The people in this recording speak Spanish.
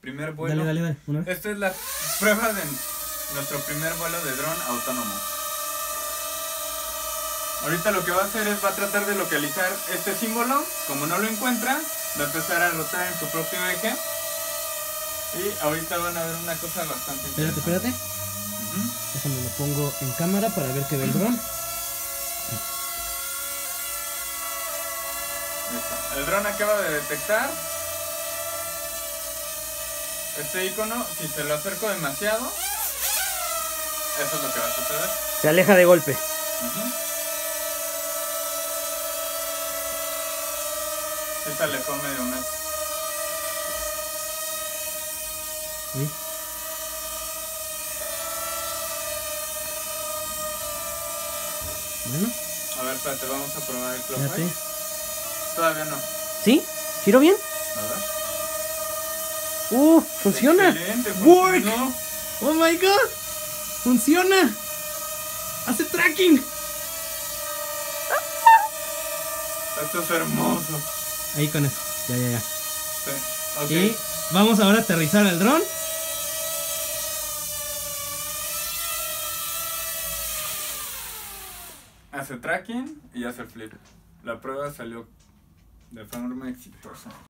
primer vuelo. Dale, una vez. Esta es la prueba de nuestro primer vuelo de dron autónomo. Ahorita lo que va a hacer es, va a tratar de localizar este símbolo. Como no lo encuentra, va a empezar a rotar en su propio eje. Y ahorita van a ver una cosa bastante interesante. Espérate, Déjame lo pongo en cámara para ver qué ve el dron. Listo. El dron acaba de detectar este icono. Si se lo acerco demasiado, eso es lo que va a suceder. Se aleja de golpe. Sí, se alejó medio metro. ¿Sí? Bueno. A ver, espérate, vamos a probar el clockwise. Todavía no. ¿Sí? ¿Giro bien? A ver. ¡Funciona! ¡Excelente! ¡Work! No. ¡Oh my god! ¡Funciona! ¡Hace tracking! Esto es hermoso. Ahí con eso. Ya. Sí. Okay. Y vamos ahora a aterrizar el dron. Hace tracking y hace flip. La prueba salió de forma exitosa.